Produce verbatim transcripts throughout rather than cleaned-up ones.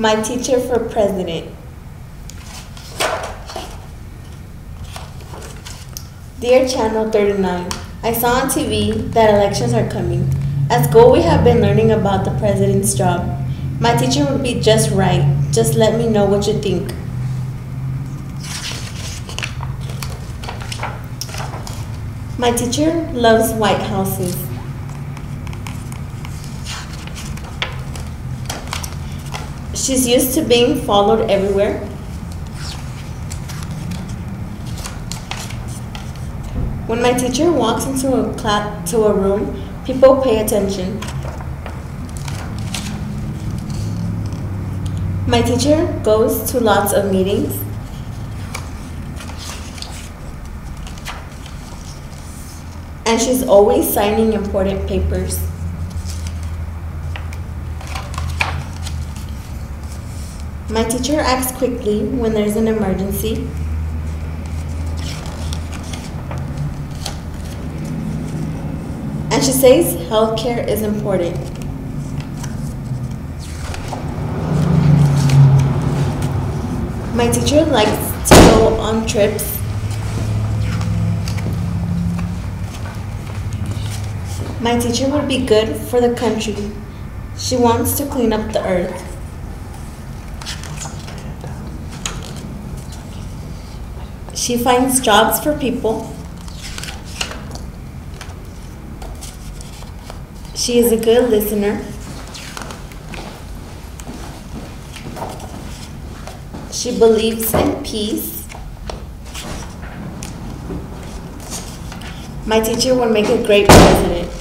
My teacher for president. Dear Channel thirty-nine, I saw on T V that elections are coming. At school we have been learning about the president's job. My teacher would be just right. Just let me know what you think. My teacher loves white houses. She's used to being followed everywhere. When my teacher walks into a class, to a room, people pay attention. My teacher goes to lots of meetings. And she's always signing important papers. My teacher acts quickly when there's an emergency. And she says healthcare is important. My teacher likes to go on trips. My teacher would be good for the country. She wants to clean up the earth. She finds jobs for people. She is a good listener. She believes in peace. My teacher would make a great president.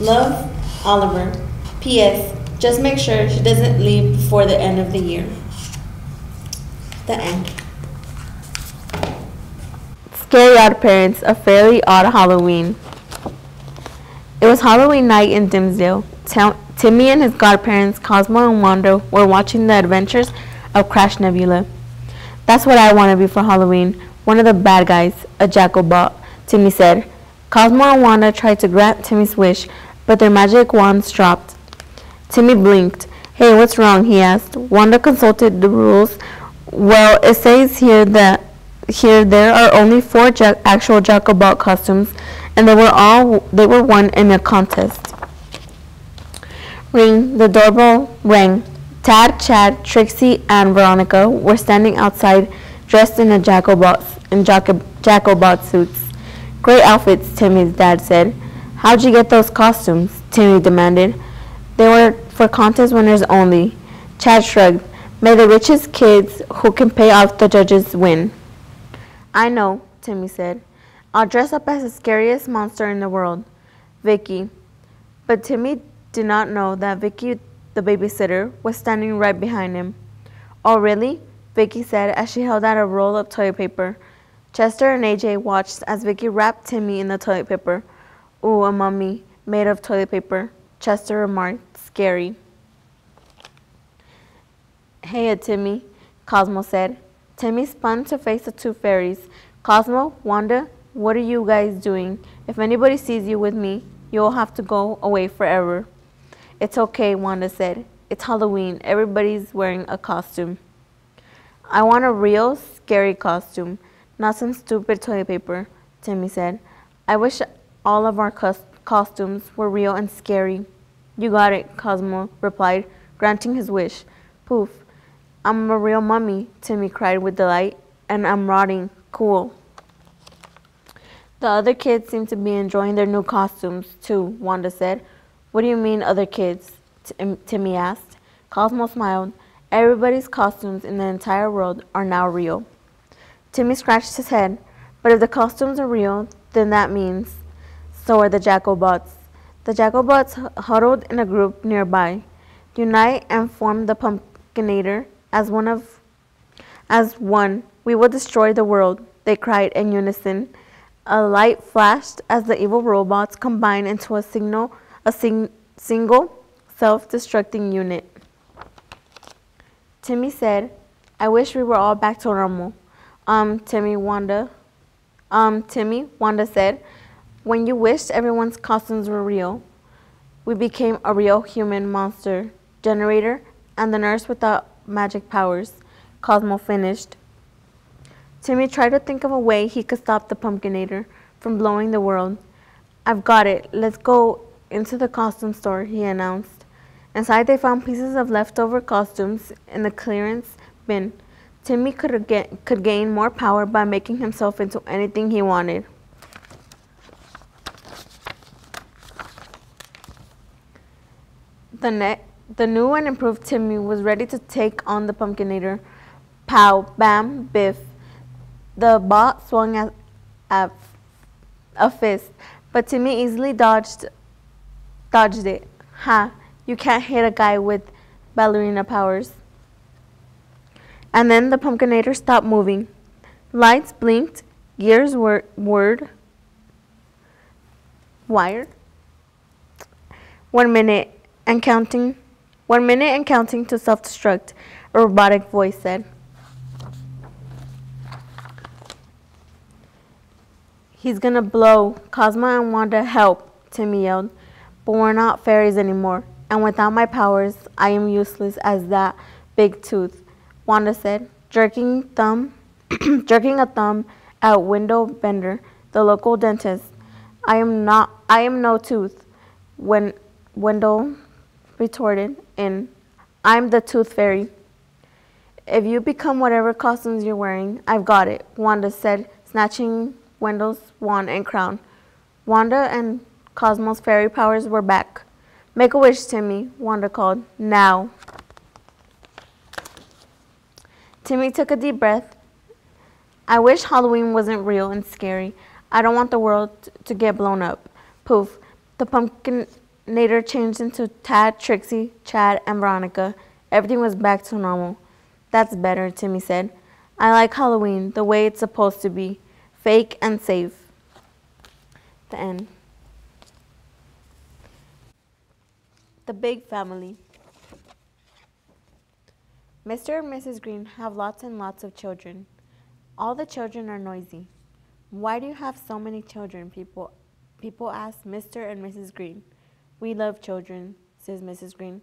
Love, Oliver. P S Just make sure she doesn't leave before the end of the year. The end. Scary Odd Parents, a fairly odd Halloween. It was Halloween night in Dimsdale. T Timmy and his godparents, Cosmo and Wanda, were watching the adventures of Crash Nebula. That's what I want to be for Halloween, one of the bad guys, a Jacobot, Timmy said. Cosmo and Wanda tried to grant Timmy's wish, but their magic wands dropped. Timmy blinked. Hey, what's wrong? He asked. Wanda consulted the rules. Well, it says here that here there are only four ja actual Jacobot costumes, and they were all they were won in a contest. Ring. The doorbell rang. Tad, Chad, Trixie, and Veronica were standing outside, dressed in a Jacobot in Jacob Jacobot suits. Great outfits, Timmy's dad said. How'd you get those costumes? Timmy demanded. They were for contest winners only. Chad shrugged. May the richest kids who can pay off the judges win. I know, Timmy said. I'll dress up as the scariest monster in the world, Vicky. But Timmy did not know that Vicky, the babysitter, was standing right behind him. Oh, really? Vicky said as she held out a roll of toilet paper. Chester and A J watched as Vicky wrapped Timmy in the toilet paper. Ooh, a mummy made of toilet paper, Chester remarked, scary. Hey, Timmy, Cosmo said. Timmy spun to face the two fairies. Cosmo, Wanda, what are you guys doing? If anybody sees you with me, you'll have to go away forever. It's okay, Wanda said. It's Halloween. Everybody's wearing a costume. I want a real scary costume. Not some stupid toilet paper, Timmy said. I wish all of our cos costumes were real and scary. You got it, Cosmo replied, granting his wish. Poof. I'm a real mummy, Timmy cried with delight, and I'm rotting. Cool. The other kids seem to be enjoying their new costumes, too, Wanda said. What do you mean, other kids? Tim Timmy asked. Cosmo smiled. Everybody's costumes in the entire world are now real. Timmy scratched his head, but if the costumes are real, then that means so are the Jacobots. The Jacobots huddled in a group nearby, unite and form the Pumpkinator as one of, as one. We will destroy the world, they cried in unison. A light flashed as the evil robots combined into a signal, a sing, single self-destructing unit. Timmy said, "I wish we were all back to normal." Um, Timmy, Wanda, um, Timmy, Wanda said, when you wished everyone's costumes were real, We became a real human monster. Generator and the nurse without magic powers. Cosmo finished. Timmy tried to think of a way he could stop the Pumpkinator from blowing the world. I've got it. Let's go into the costume store, he announced. Inside they found pieces of leftover costumes in the clearance bin. Timmy could, get, could gain more power by making himself into anything he wanted. The, ne the new and improved Timmy was ready to take on the Pumpkinator. Pow, bam, biff. The bot swung at, at a fist, but Timmy easily dodged, dodged it. Ha, you can't hit a guy with ballerina powers. And then the Pumpkinator stopped moving. Lights blinked, gears were whirred, wired. One minute and counting, one minute and counting to self-destruct, a robotic voice said. He's gonna blow. Cosmo and Wanda, help, Timmy yelled. But we're not fairies anymore, and without my powers, I am useless as that big tooth, Wanda said, jerking thumb, jerking a thumb at Window Bender, the local dentist. I am not. I am no tooth. When Wendell retorted, "In, I'm the tooth fairy. If you become whatever costumes you're wearing, I've got it," Wanda said, snatching Wendell's wand and crown. Wanda and Cosmo's fairy powers were back. Make a wish, Timmy, Wanda called. Now. Timmy took a deep breath. I wish Halloween wasn't real and scary. I don't want the world to get blown up. Poof. The Pumpkinator changed into Tad, Trixie, Chad, and Veronica. Everything was back to normal. That's better, Timmy said. I like Halloween the way it's supposed to be. Fake and safe. The end. The big family. Mister and Missus Green have lots and lots of children. All the children are noisy. Why do you have so many children? People, people ask Mister and Missus Green. We love children, says Missus Green.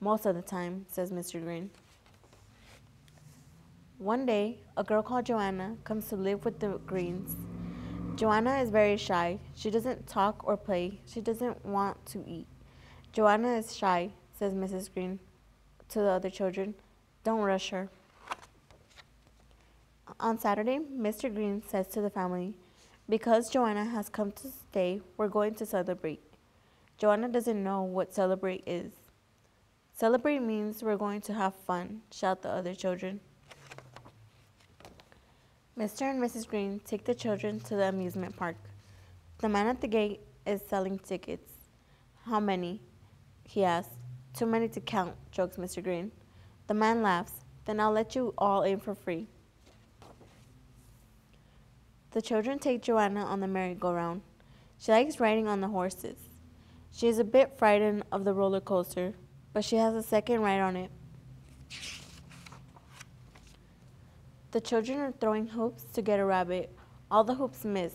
Most of the time, says Mister Green. One day, a girl called Joanna comes to live with the Greens. Joanna is very shy. She doesn't talk or play. She doesn't want to eat. Joanna is shy, says Missus Green to the other children. Don't rush her. On Saturday, Mister Green says to the family, because Joanna has come to stay, we're going to celebrate. Joanna doesn't know what celebrate is. Celebrate means we're going to have fun, shout the other children. Mister and Missus Green take the children to the amusement park. The man at the gate is selling tickets. How many? He asks. Too many to count, jokes Mister Green. The man laughs. Then I'll let you all in for free. The children take Joanna on the merry-go-round. She likes riding on the horses. She is a bit frightened of the roller coaster, but she has a second ride on it. The children are throwing hoops to get a rabbit. All the hoops miss.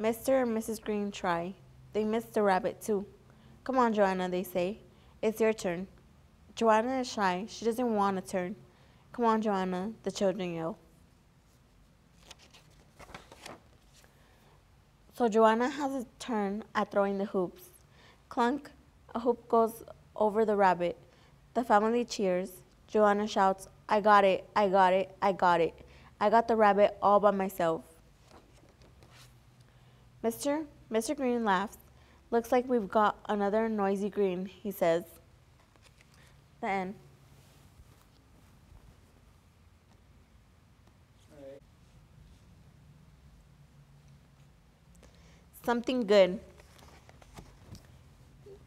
Mister and Missus Green try. They miss the rabbit too. Come on, Joanna, they say. It's your turn. Joanna is shy. She doesn't want a turn. Come on, Joanna, the children yell. So Joanna has a turn at throwing the hoops. Clunk, a hoop goes over the rabbit. The family cheers. Joanna shouts, I got it, I got it, I got it. I got the rabbit all by myself. Mister Mr. Green laughs. Looks like we've got another noisy green, he says. The end. Right. Something good.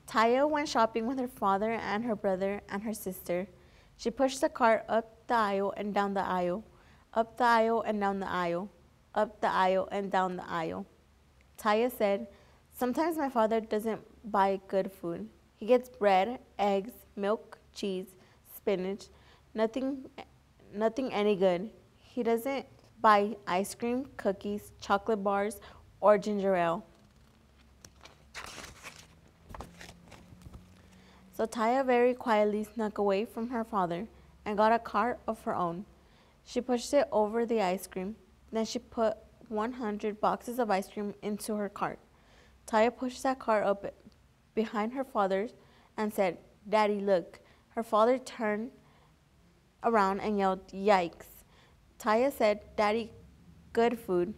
Taya went shopping with her father and her brother and her sister. She pushed the cart up the aisle and down the aisle, up the aisle and down the aisle, up the aisle and down the aisle. Taya said, sometimes my father doesn't buy good food. He gets bread, eggs, milk, cheese, spinach, nothing, nothing any good. He doesn't buy ice cream, cookies, chocolate bars, or ginger ale. So Taya very quietly snuck away from her father and got a cart of her own. She pushed it over the ice cream. Then she put one hundred boxes of ice cream into her cart. Taya pushed that cart up behind her father's and said, "Daddy, look." Her father turned around and yelled, "Yikes." Taya said, "Daddy, good food."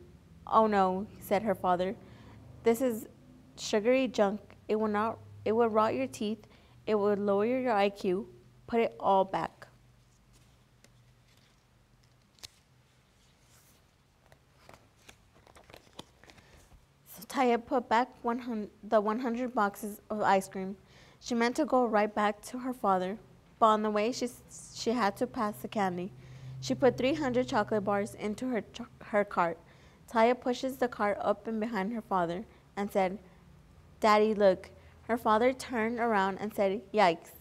"Oh no," said her father. "This is sugary junk. It will not, it will rot your teeth. It will lower your I Q. Put it all back." So Taya put back one hundred, the one hundred boxes of ice cream. She meant to go right back to her father, but on the way she, she had to pass the candy. She put three hundred chocolate bars into her, her cart. Taya pushes the cart up and behind her father and said, "Daddy, look." Her father turned around and said, "Yikes."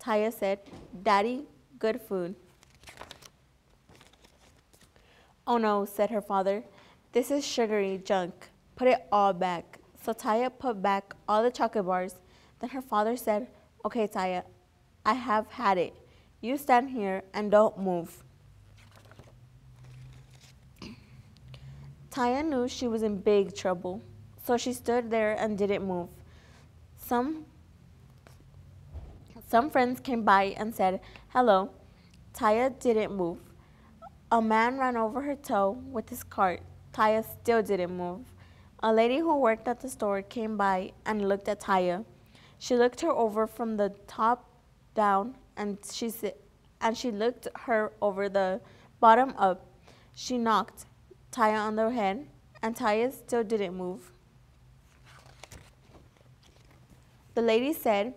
Taya said, "Daddy, good food." "Oh no," said her father. "This is sugary junk. Put it all back." So Taya put back all the chocolate bars. Then her father said, "Okay, Taya, I have had it. You stand here and don't move." Taya knew she was in big trouble, so she stood there and didn't move. Some, some friends came by and said, "Hello." Taya didn't move. A man ran over her toe with his cart. Taya still didn't move. A lady who worked at the store came by and looked at Taya. She looked her over from the top down, and she, and she looked her over the bottom up. She knocked Taya on the head, and Taya still didn't move. The lady said,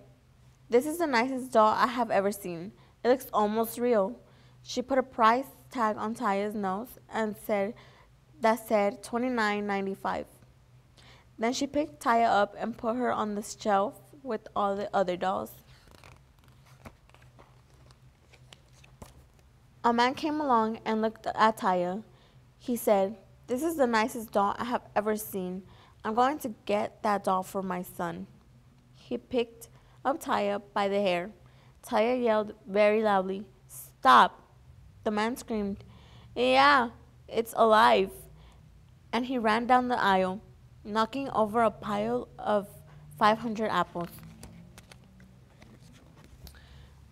"This is the nicest doll I have ever seen. It looks almost real." She put a price tag on Taya's nose and said, that said twenty-nine ninety-five. Then she picked Taya up and put her on the shelf with all the other dolls. A man came along and looked at Taya. He said, "This is the nicest doll I have ever seen. I'm going to get that doll for my son." He picked up Taya by the hair. Taya yelled very loudly, "Stop!" The man screamed, "Yeah, it's alive!" And he ran down the aisle, knocking over a pile of five hundred apples.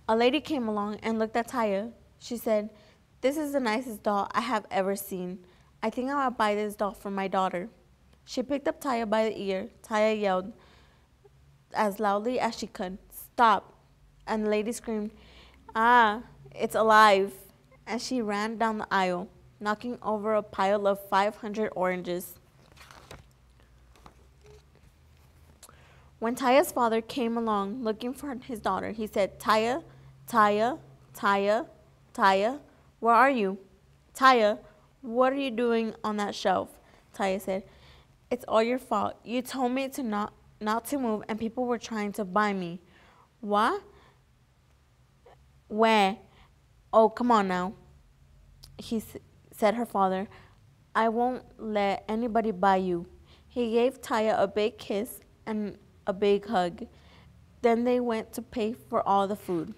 A lady came along and looked at Taya. She said, "This is the nicest doll I have ever seen. I think I'll buy this doll for my daughter." She picked up Taya by the ear. Taya yelled as loudly as she could, "Stop!" And the lady screamed, "Ah, it's alive!" And she ran down the aisle, knocking over a pile of five hundred oranges. When Taya's father came along looking for his daughter, he said, "Taya, Taya, Taya, Taya. Where are you? Taya, what are you doing on that shelf?" Taya said, "It's all your fault. You told me to not, not to move, and people were trying to buy me." "What? Where? Oh, come on now," he said her father. "I won't let anybody buy you." He gave Taya a big kiss and a big hug. Then they went to pay for all the food.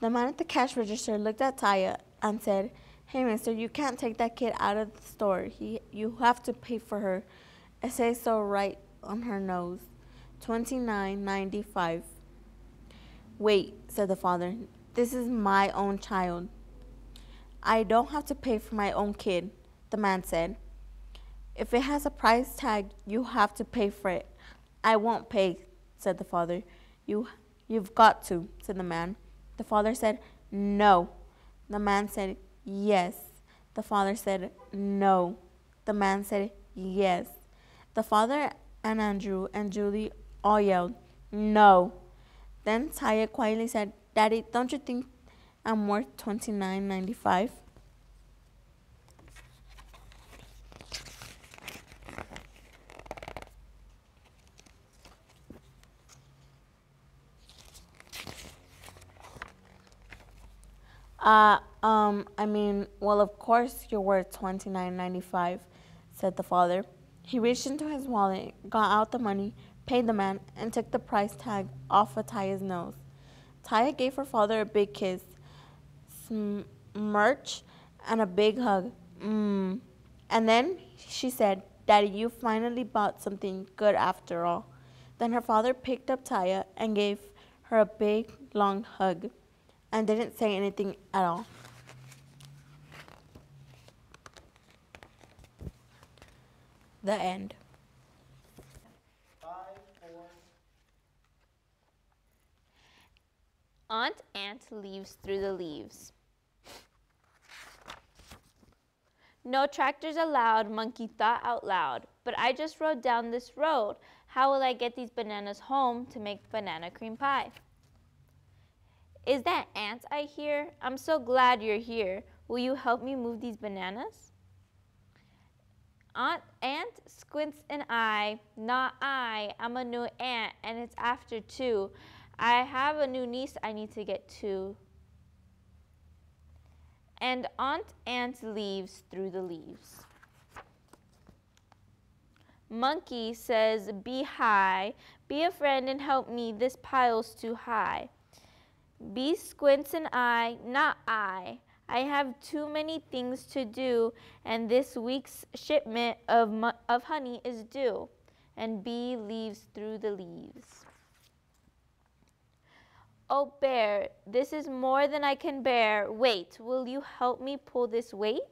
The man at the cash register looked at Taya and said, "Hey, mister, you can't take that kid out of the store. He, you have to pay for her. It says so right on her nose, twenty-nine ninety-five. "Wait," said the father. "This is my own child." "I don't have to pay for my own kid," the man said. "If it has a price tag, you have to pay for it." "I won't pay," said the father. You, you've got to," said the man. The father said, "No." The man said, "Yes." The father said, "No." The man said, "Yes." The father and Andrew and Julie all yelled, "No." Then Taya quietly said, "Daddy, don't you think I'm worth twenty-nine ninety-five? Uh, um, I mean, well, of course you're worth twenty-nine ninety-five, said the father. He reached into his wallet, got out the money, paid the man, and took the price tag off of Taya's nose. Taya gave her father a big kiss, smirch, and a big hug. Mmm. And then she said, "Daddy, you finally bought something good after all." Then her father picked up Taya and gave her a big, long hug and didn't say anything at all. The end. Aunt Ant leaves through the leaves. No tractors allowed, Monkey thought out loud. But I just rode down this road. How will I get these bananas home to make banana cream pie? Is that Ant I hear? I'm so glad you're here. Will you help me move these bananas? Aunt Ant squints an eye. Not I. I'm a new ant, and it's after two. I have a new niece I need to get to. And Aunt Ant leaves through the leaves. Monkey says, "Be high, be a friend and help me, this pile's too high." Bee squints an eye, not I. I have too many things to do, and this week's shipment of, mo of honey is due. And Bee leaves through the leaves. Oh, bear, this is more than I can bear. Wait, will you help me pull this weight?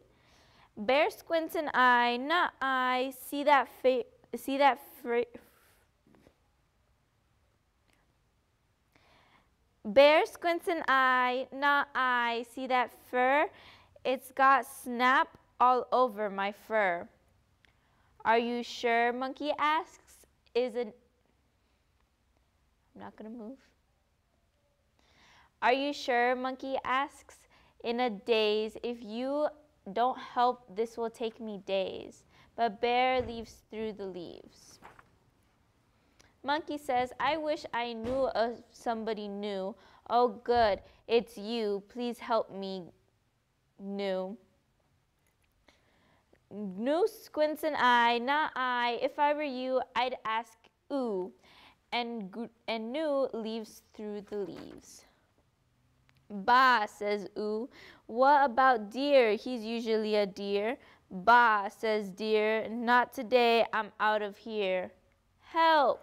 Bear squints an eye, not I. See that fa see that fra Bear squints an eye, not I. See that fur? It's got snap all over my fur. Are you sure? Monkey asks. Is it? I'm not gonna move. Are you sure? Monkey asks in a daze. If you don't help, this will take me days. But Bear leaves through the leaves. Monkey says, I wish I knew of somebody new. Oh, good. It's you. Please help me, Gnu. Gnu squints an eye. Not I. If I were you, I'd ask ooh. And, and Gnu leaves through the leaves. Ba, says ooh. What about deer? He's usually a deer. Ba, says deer. Not today. I'm out of here. Help.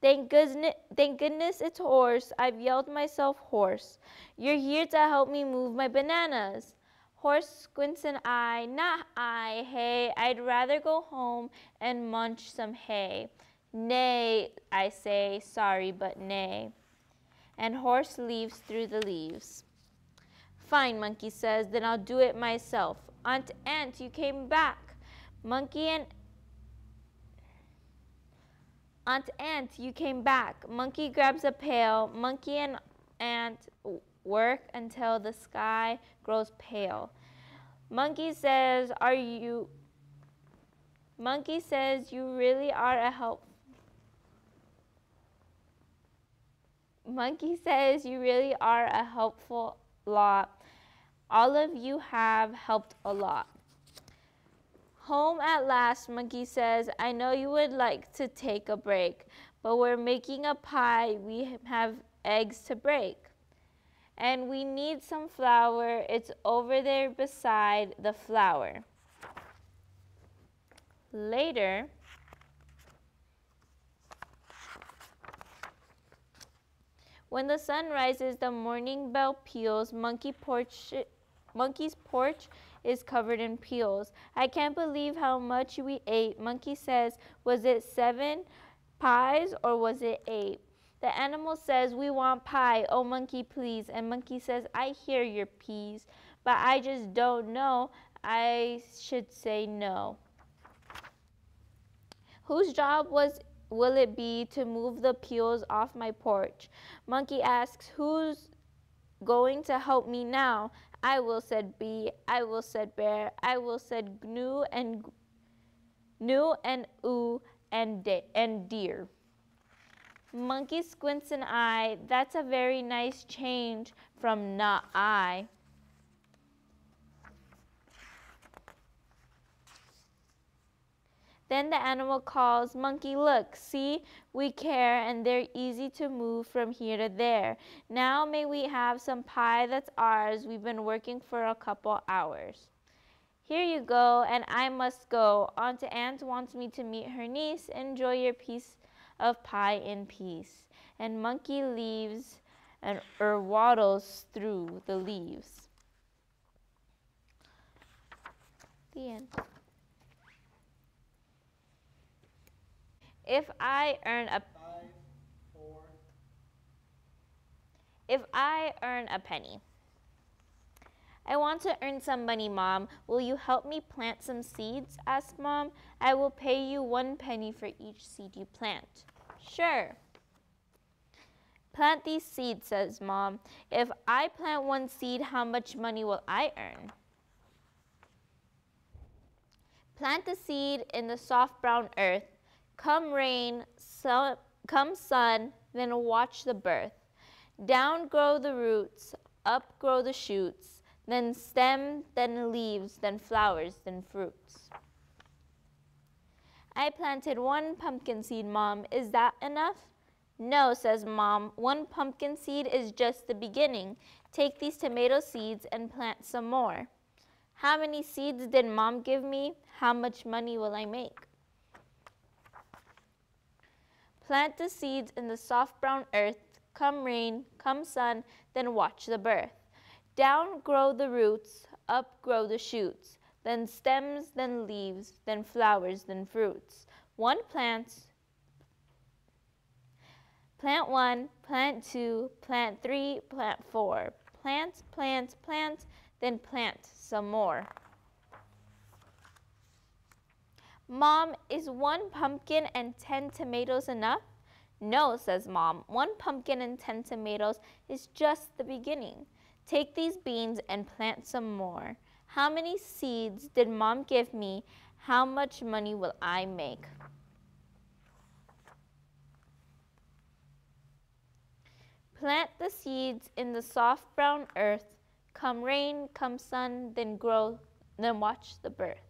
Thank goodness, thank goodness it's horse. I've yelled myself hoarse. You're here to help me move my bananas. Horse squints an eye. Not I. Hey, I'd rather go home and munch some hay. Nay, I say. Sorry, but nay. And horse leaves through the leaves. Fine, Monkey says, then I'll do it myself. Aunt Ant, you came back. Monkey and Aunt Ant, you came back. Monkey grabs a pail. Monkey and Ant work until the sky grows pale. Monkey says, are you Monkey says you really are a help. Monkey says, you really are a helpful lot. All of you have helped a lot. Home at last, Monkey says, I know you would like to take a break, but we're making a pie. We have eggs to break. And we need some flour. It's over there beside the flour. Later, when the sun rises, the morning bell peals. Monkey porch, monkey's porch is covered in peels. I can't believe how much we ate. Monkey says, was it seven pies or was it eight? The animal says, we want pie. Oh, monkey, please. And monkey says, I hear your peas, but I just don't know. I should say no. Whose job was will it be to move the peels off my porch? Monkey asks, who's going to help me now? I will, said Bee. I will, said Bear. I will, said Gnu and Gnu and Ooh and de and Deer. Monkey squints an eye. That's a very nice change from not I. Then the animal calls, "Monkey, look, see, we care and they're easy to move from here to there. Now may we have some pie that's ours. We've been working for a couple hours." Here you go, and I must go. Aunt Ant wants me to meet her niece. Enjoy your piece of pie in peace. And Monkey leaves and er waddles through the leaves. The end. If I earn a Five, four. If I earn a penny. I want to earn some money, Mom. Will you help me plant some seeds? Asked Mom. I will pay you one penny for each seed you plant. Sure. Plant these seeds, says Mom. If I plant one seed, how much money will I earn? Plant the seed in the soft brown earth. Come rain, sun, come sun, then watch the birth. Down grow the roots, up grow the shoots, then stem, then leaves, then flowers, then fruits. I planted one pumpkin seed, Mom. Is that enough? No, says Mom. One pumpkin seed is just the beginning. Take these tomato seeds and plant some more. How many seeds did Mom give me? How much money will I make? Plant the seeds in the soft brown earth, come rain, come sun, then watch the birth. Down grow the roots, up grow the shoots, then stems, then leaves, then flowers, then fruits. One plants, plant one, plant two, plant three, plant four. Plant, plant, plant, then plant some more. Mom, is one pumpkin and ten tomatoes enough? No, says Mom. One pumpkin and ten tomatoes is just the beginning. Take these beans and plant some more. How many seeds did Mom give me? How much money will I make? Plant the seeds in the soft brown earth. Come rain, come sun, then grow, then watch the birth.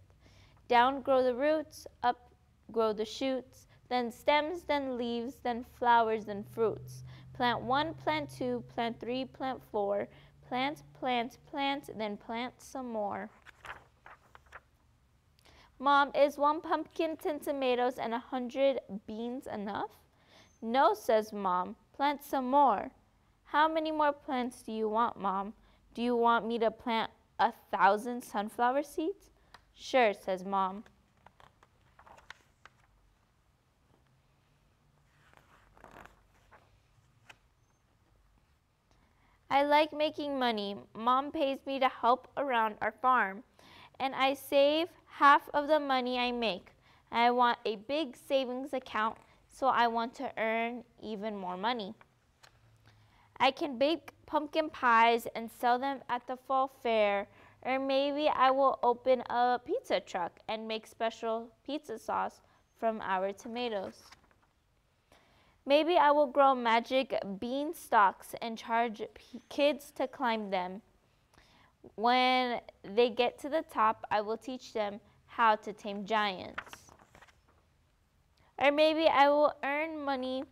Down grow the roots, up grow the shoots, then stems, then leaves, then flowers, then fruits. Plant one, plant two, plant three, plant four. Plant, plant, plant, then plant some more. Mom, is one pumpkin, ten tomatoes, and a hundred beans enough? No, says Mom. Plant some more. How many more plants do you want, Mom? Do you want me to plant a thousand sunflower seeds? Sure, says Mom. I like making money. Mom pays me to help around our farm, and I save half of the money I make. I want a big savings account, so I want to earn even more money. I can bake pumpkin pies and sell them at the fall fair. Or maybe I will open a pizza truck and make special pizza sauce from our tomatoes. Maybe I will grow magic bean stalks and charge kids to climb them. When they get to the top, I will teach them how to tame giants. Or maybe I will earn money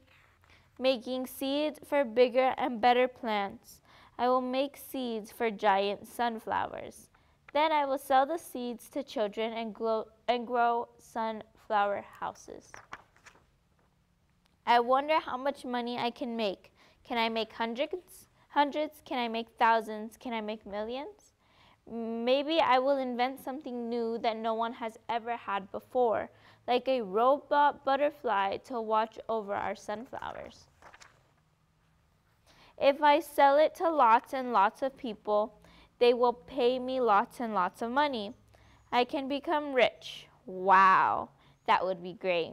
making seeds for bigger and better plants. I will make seeds for giant sunflowers. Then I will sell the seeds to children and grow, and grow sunflower houses. I wonder how much money I can make. Can I make hundreds? Hundreds? Can I make thousands? Can I make millions? Maybe I will invent something new that no one has ever had before, like a robot butterfly to watch over our sunflowers. If I sell it to lots and lots of people, they will pay me lots and lots of money. I can become rich. Wow, that would be great.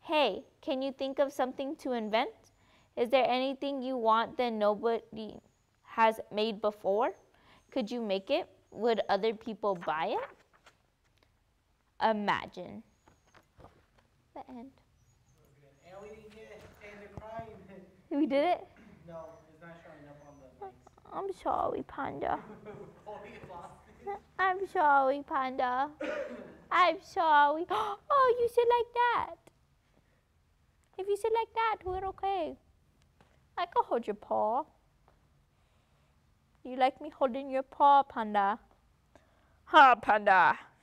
Hey, can you think of something to invent? Is there anything you want that nobody has made before? Could you make it? Would other people buy it? Imagine. The end. And we didn't get it. Crying. We did it? No. I'm sorry, Panda. I'm sorry, Panda. I'm sorry. Oh, you sit like that. If you sit like that, we're okay. I can hold your paw. You like me holding your paw, Panda? Ha, Panda.